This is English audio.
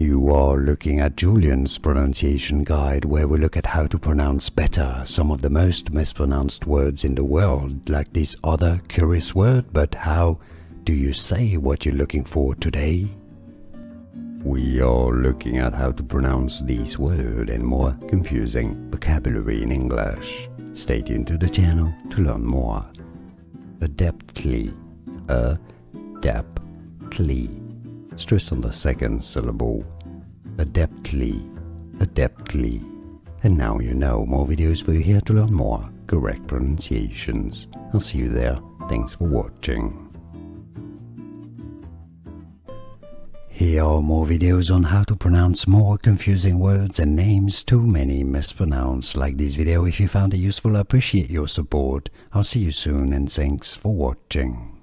You are looking at Julian's pronunciation guide, where we look at how to pronounce better some of the most mispronounced words in the world, like this other curious word. But how do you say what you're looking for today? We are looking at how to pronounce these words and more confusing vocabulary in English. Stay tuned to the channel to learn more. Adeptly. Adeptly. Stress on the second syllable. Adeptly, adeptly. And now you know. More videos for you here to learn more correct pronunciations. I'll see you there. Thanks for watching. Here are more videos on how to pronounce more confusing words and names too many mispronounced. Like this video if you found it useful. I appreciate your support. I'll see you soon and thanks for watching.